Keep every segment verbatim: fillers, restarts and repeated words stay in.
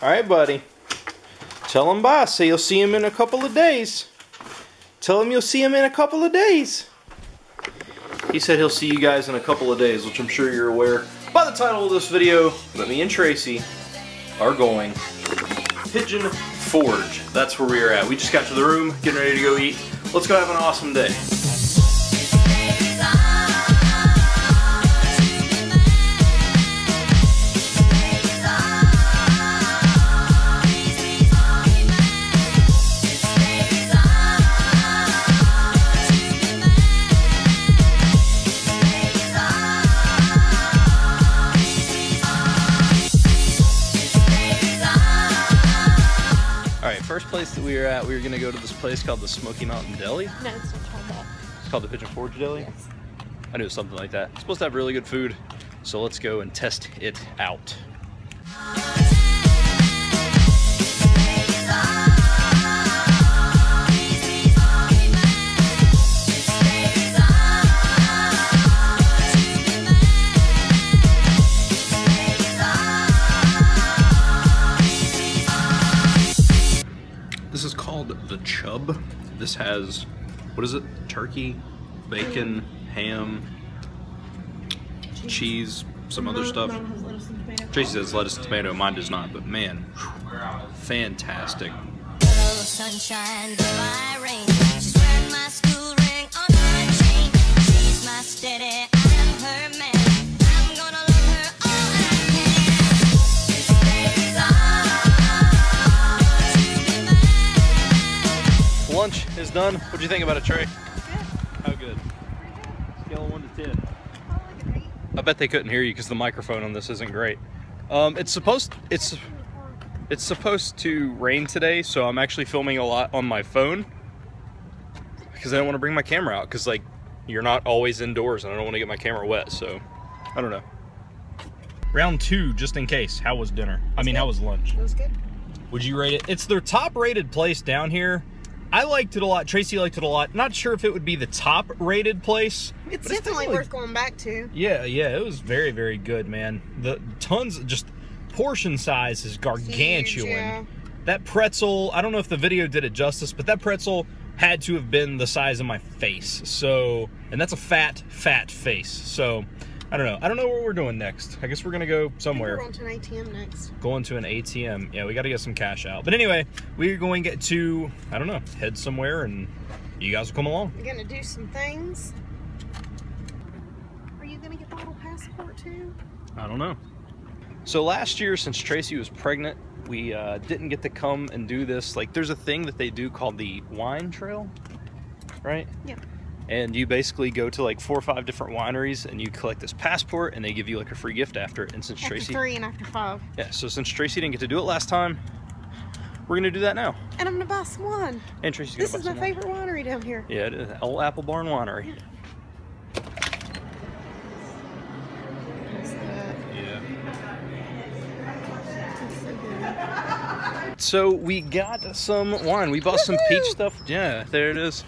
Alright, buddy. Tell him bye. Say you'll see him in a couple of days. Tell him you'll see him in a couple of days. He said he'll see you guys in a couple of days, which I'm sure you're aware by the title of this video that me and Tracy are going Pigeon Forge. That's where we are at. We just got to the room, getting ready to go eat. Let's go have an awesome day. Place that we were at, we were gonna go to this place called the Smoky Mountain Deli. No, it's not called that. It's called the Pigeon Forge Deli? Yes. I knew it was something like that. It's supposed to have really good food, so let's go and test it out. Chub. This has, what is it? Turkey, bacon, ham, cheese, cheese some mine, other stuff. Tracy says lettuce and tomato. Mine does not, but man, whew, fantastic. Lunch is done. What'd you think about it, Trey? Good. How good? Pretty good. Scale of one to ten. Probably like an eight. I bet they couldn't hear you because the microphone on this isn't great. Um, it's supposed it's it's supposed to rain today, so I'm actually filming a lot on my phone because I don't want to bring my camera out because like you're not always indoors and I don't want to get my camera wet. So I don't know. Round two, just in case. How was dinner? I mean, how was lunch? It was good. Would you rate it? It's their top-rated place down here. I liked it a lot. Tracy liked it a lot. Not sure if it would be the top-rated place. It's definitely it's worth going back to. Yeah, yeah. It was very, very good, man. The tons, just portion size is gargantuan. Huge, yeah. That pretzel, I don't know if the video did it justice, but that pretzel had to have been the size of my face. So, and that's a fat, fat face. So, I don't know. I don't know what we're doing next. I guess we're going to go somewhere. We're going to an A T M next. Going to an A T M. Yeah, we got to get some cash out. But anyway, we're going to get to, I don't know, head somewhere and you guys will come along. We're going to do some things. Are you going to get the little passport too? I don't know. So last year, since Tracy was pregnant, we uh, didn't get to come and do this. Like, there's a thing that they do called the wine trail, right? Yeah. And you basically go to like four or five different wineries and you collect this passport and they give you like a free gift after it. And since after Tracy three and after five. Yeah, so since Tracy didn't get to do it last time, we're gonna do that now. And I'm gonna buy some wine. And Tracy's gonna buy some wine. This is my favorite winery down here. Yeah, it is. Old Apple Barn Winery. Yeah. So we got some wine. We bought some peach stuff. Yeah, there it is.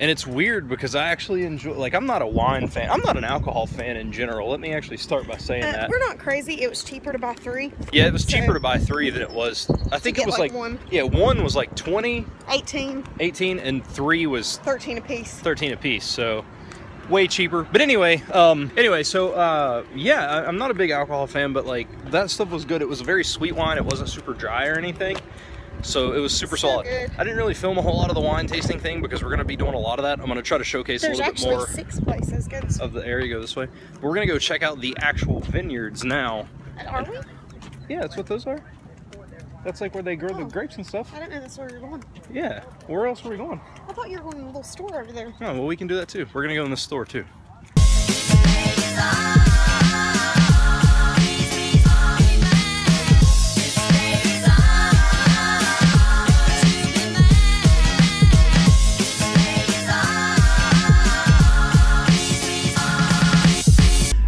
And it's weird because I actually enjoy, like, I'm not a wine fan. I'm not an alcohol fan in general. Let me actually start by saying uh, that. We're not crazy. It was cheaper to buy three. Yeah, it was so cheaper to buy three than it was. I think it was like, like one. Yeah, one was like twenty. eighteen. eighteen, and three was thirteen apiece. thirteen apiece, so way cheaper. But anyway, um, anyway, so uh, yeah, I, I'm not a big alcohol fan, but like that stuff was good. It was a very sweet wine. It wasn't super dry or anything. So it was super so solid. Good. I didn't really film a whole lot of the wine tasting thing because we're going to be doing a lot of that. I'm going to try to showcase There's a little bit more six places. Go this of the area. Go this way. But we're going to go check out the actual vineyards now. Are and, we? Yeah, that's what those are. That's like where they grow oh, the grapes and stuff. I didn't know that's where you're going. Yeah. Where else were we going? I thought you were going to a little store over there. Oh, well, we can do that too. We're going to go in this store too.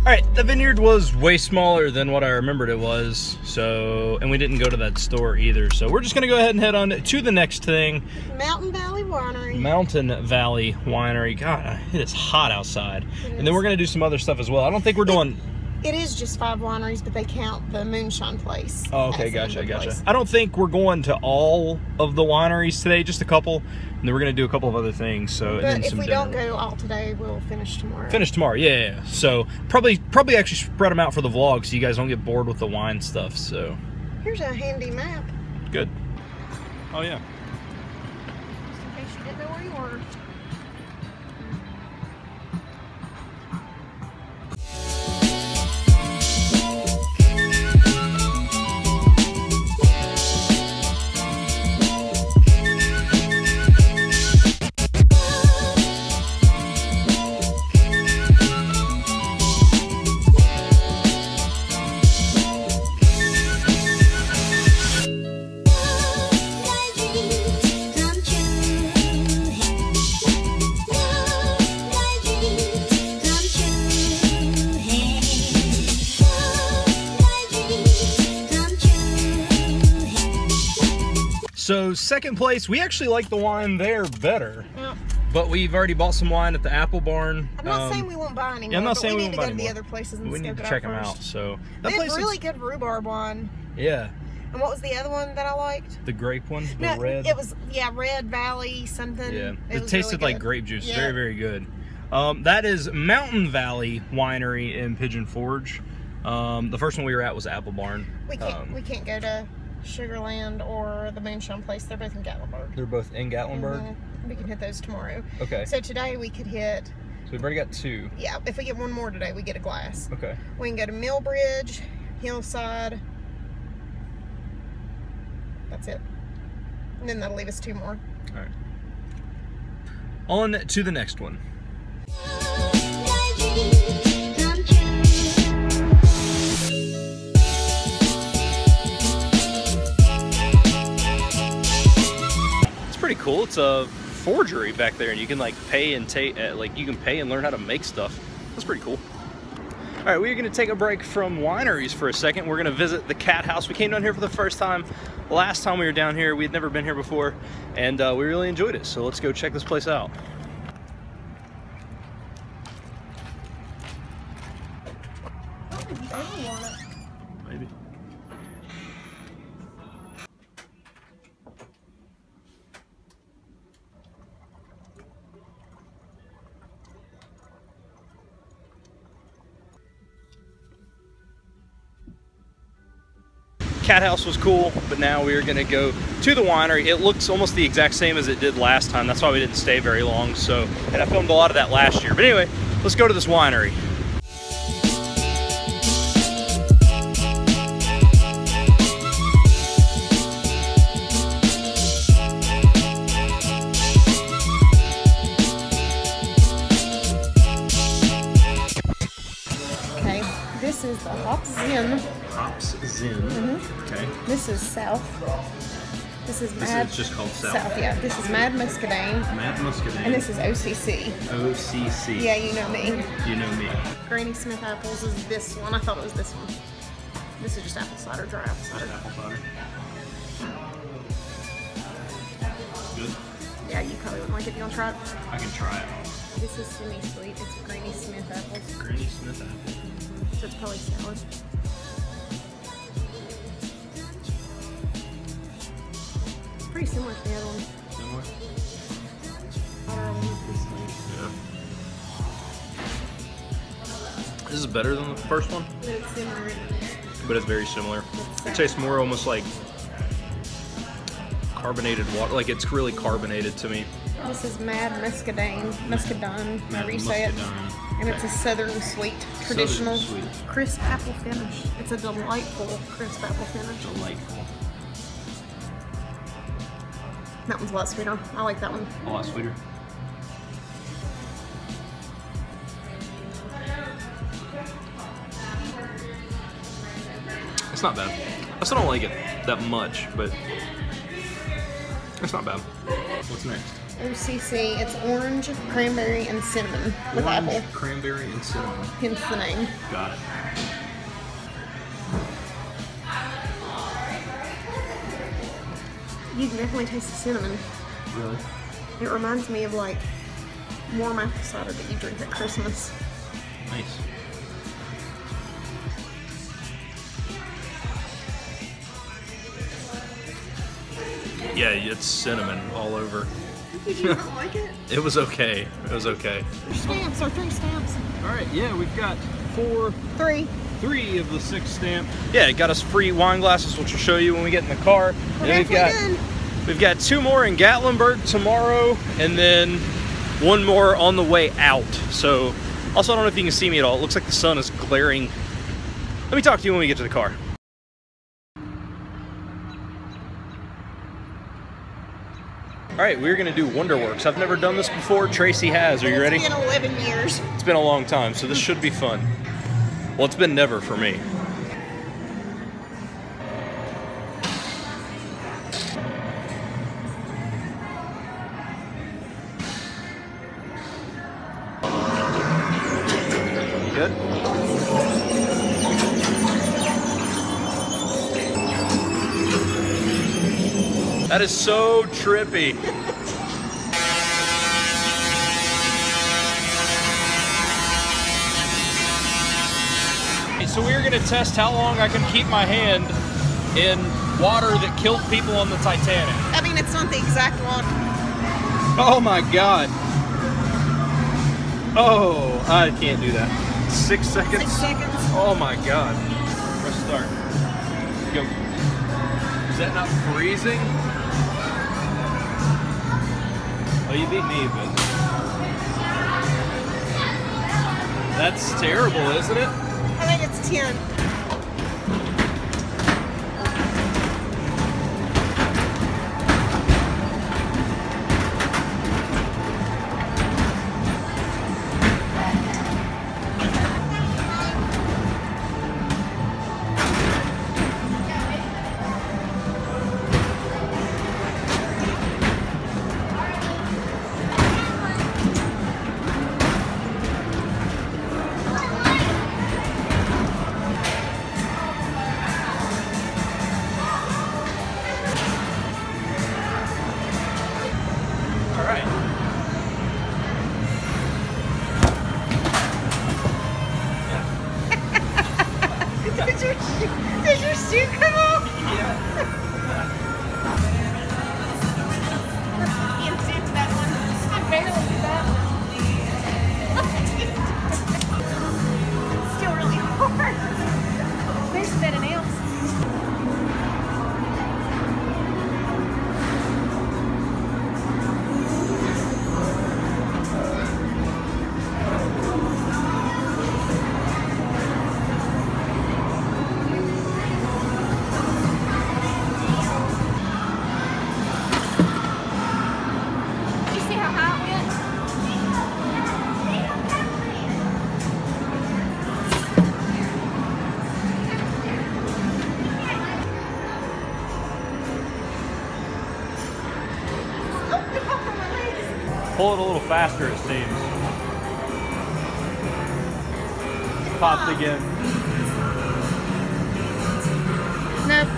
Alright, the vineyard was way smaller than what I remembered it was, so, and we didn't go to that store either, so we're just going to go ahead and head on to the next thing. Mountain Valley Winery. Mountain Valley Winery. God, it is hot outside. It and is. Then we're going to do some other stuff as well. I don't think we're doing... It is just five wineries, but they count the moonshine place. Oh, okay, gotcha, gotcha. Place. I don't think we're going to all of the wineries today, just a couple, and then we're going to do a couple of other things. So, but and then if some we dinner. Don't go all today, we'll finish tomorrow. Finish tomorrow, yeah, yeah. So probably, probably actually spread them out for the vlog so you guys don't get bored with the wine stuff. So here's a handy map. Good. Oh yeah. Just in case you didn't know where you were. So second place, we actually like the wine there better, yeah. But we've already bought some wine at the Apple Barn. I'm not um, saying we won't buy anymore, yeah, I'm not but saying we, we need won't to go to the other places and we need to check them first. out. So that they place have really is... good rhubarb wine. Yeah. And what was the other one that I liked? The grape one, the no, red. It was yeah, Red Valley something. Yeah, it, it tasted really like grape juice. Yeah. Very very good. Um, that is Mountain Valley Winery in Pigeon Forge. Um, the first one we were at was Apple Barn. We can't um, we can't go to Sugarland or the moonshine place. They're both in Gatlinburg. They're both in Gatlinburg? Mm-hmm. We can hit those tomorrow. Okay. So today we could hit... So we've already got two. Yeah, if we get one more today, we get a glass. Okay. We can go to Millbridge, Hillside. That's it. And then that'll leave us two more. All right. On to the next one. Pretty cool. It's a forgery back there, and you can like pay and take uh, like you can pay and learn how to make stuff. That's pretty cool. All right, we're gonna take a break from wineries for a second. We're gonna visit the cat house. We came down here for the first time. Last time we were down here, we had never been here before, and uh, we really enjoyed it. So let's go check this place out. Maybe. Cat house was cool, but now we are going to go to the winery. It looks almost the exact same as it did last time. That's why we didn't stay very long. So, and I filmed a lot of that last year. But anyway, let's go to this winery. Okay, this is the Hops Inn. Hops Inn. Mm-hmm. Okay. This is South. This is Mad. This is just called South. South, yeah. This is Mad Muscadine. Mad Muscadine. And this is O C C. O C C. Yeah, you know me. You know me. Granny Smith apples is this one. I thought it was this one. This is just apple cider, dry apple cider. Apple cider. Good. Yeah, you probably wouldn't like it. You want to try it? I can try it. This is semi sweet. It's Granny Smith apples. Granny Smith apples. So it's probably sour. Pretty similar to the other one. Similar? Um, this is better than the first one. But it's similar. But it's very similar. It's it tastes more almost like carbonated water. Like it's really carbonated to me. This is Mad Muscadine. Muscadine. However you say it. And it's a southern sweet, traditional southern sweet. Crisp apple finish. It's a delightful crisp apple finish. Delightful. That one's a lot sweeter. I like that one. A lot sweeter. It's not bad. I still don't like it that much, but it's not bad. What's next? O C C. It's orange, cranberry, and cinnamon. With orange, apple. Cranberry, and cinnamon. Hence the name. Got it. You can definitely taste the cinnamon. Really? It reminds me of like warm apple cider that you drink at Christmas. Nice. Yeah, it's cinnamon all over. Did you not like it? It was okay. It was okay. Stamps or three stamps. All right. Yeah, we've got four. Three. Three of the six stamps. Yeah, it got us free wine glasses, which we'll show you when we get in the car. We're and we've got done. we've got two more in Gatlinburg tomorrow, and then one more on the way out. So, also, I don't know if you can see me at all. It looks like the sun is glaring. Let me talk to you when we get to the car. All right, we're gonna do Wonderworks. I've never done this before. Tracy has. Are you ready? It's been eleven years. It's been a long time, so this should be fun. Well, it's been never for me. Good? That is so trippy. So we're going to test how long I can keep my hand in water that killed people on the Titanic. I mean, it's not the exact water. Oh my God. Oh, I can't do that. Six seconds? Six seconds. Oh my God. Press start. Go. Is that not freezing? Oh, you beat me, but... That's terrible, isn't it? I think it's ten. Pull it a little faster, it seems. Popped again. Nope.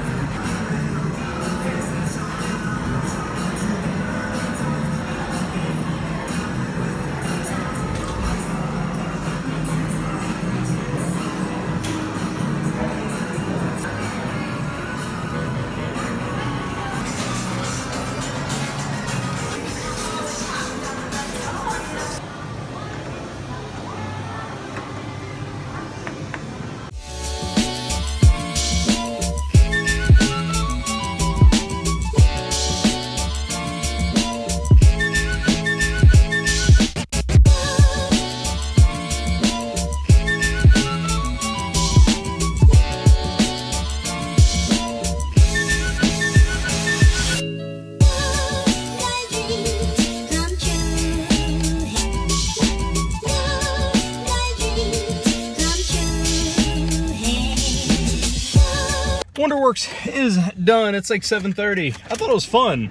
Wonderworks is done. It's like seven thirty. I thought it was fun.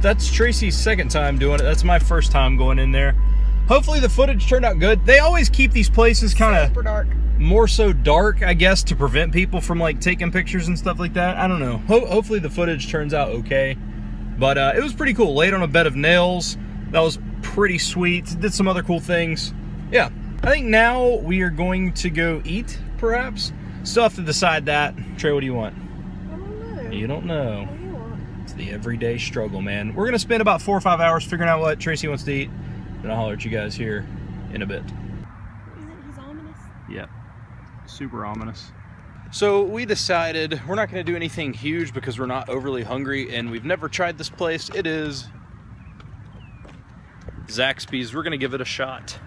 That's Tracy's second time doing it. That's my first time going in there. Hopefully the footage turned out good. They always keep these places kind of more so dark, I guess, to prevent people from like taking pictures and stuff like that. I don't know. Ho hopefully the footage turns out okay. But uh, it was pretty cool. Laid on a bed of nails. That was pretty sweet. Did some other cool things. Yeah. I think now we are going to go eat, perhaps. Still have to decide that. Trey, what do you want? I don't know. You don't know. What do you want? It's the everyday struggle, man. We're gonna spend about four or five hours figuring out what Tracy wants to eat, and I'll holler at you guys here in a bit. He's ominous. Yep, super ominous. So we decided we're not gonna do anything huge because we're not overly hungry and we've never tried this place. It is Zaxby's. We're gonna give it a shot.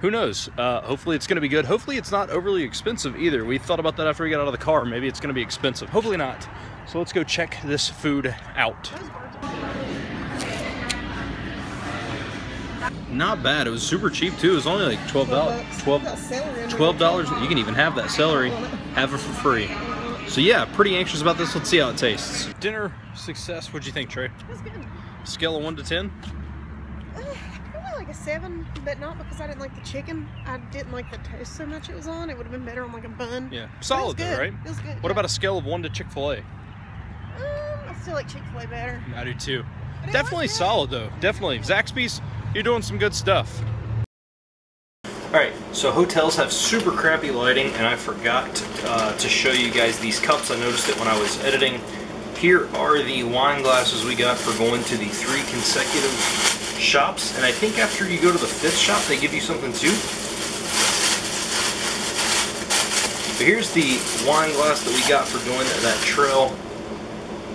Who knows? Uh, hopefully it's gonna be good. Hopefully it's not overly expensive either. We thought about that after we got out of the car. Maybe it's gonna be expensive. Hopefully not. So let's go check this food out. Not bad. It was super cheap too. It was only like twelve dollars. twelve dollars. You can even have that celery. Have it for free. So yeah, pretty anxious about this. Let's see how it tastes. Dinner success. What'd you think, Trey? It was good. Scale of one to ten? Uh, probably like a seven, but not because I didn't like the chicken. I didn't like the toast so much it was on. It would have been better on like a bun. Yeah, solid though, right? It was good. What yeah. about a scale of one to Chick-fil-A? Um, I still like Chick-fil-A better. I do too. But definitely solid though. Definitely. Zaxby's. You're doing some good stuff. Alright, so hotels have super crappy lighting, and I forgot uh, to show you guys these cups. I noticed it when I was editing. Here are the wine glasses we got for going to the three consecutive shops, and I think after you go to the fifth shop, they give you something too. But here's the wine glass that we got for going to that trail,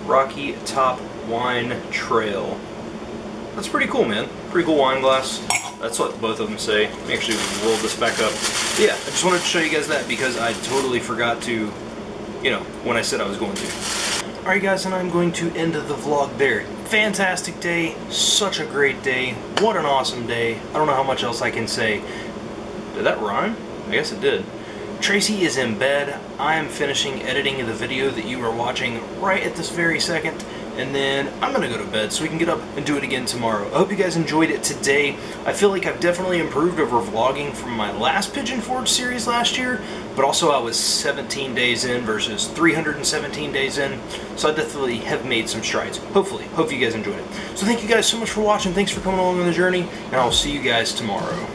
Rocky Top Wine Trail. That's pretty cool, man. Pretty cool wine glass. That's what both of them say. Let me actually roll this back up. But yeah, I just wanted to show you guys that because I totally forgot to, you know, when I said I was going to. Alright guys, and I'm going to end the vlog there. Fantastic day. Such a great day. What an awesome day. I don't know how much else I can say. Did that rhyme? I guess it did. Tracy is in bed. I am finishing editing the video that you are watching right at this very second. And then I'm gonna go to bed so we can get up and do it again tomorrow. I hope you guys enjoyed it today. I feel like I've definitely improved over vlogging from my last Pigeon Forge series last year, but also I was seventeen days in versus three hundred seventeen days in, so I definitely have made some strides. Hopefully, hope you guys enjoyed it. So thank you guys so much for watching, thanks for coming along on the journey, and I'll see you guys tomorrow.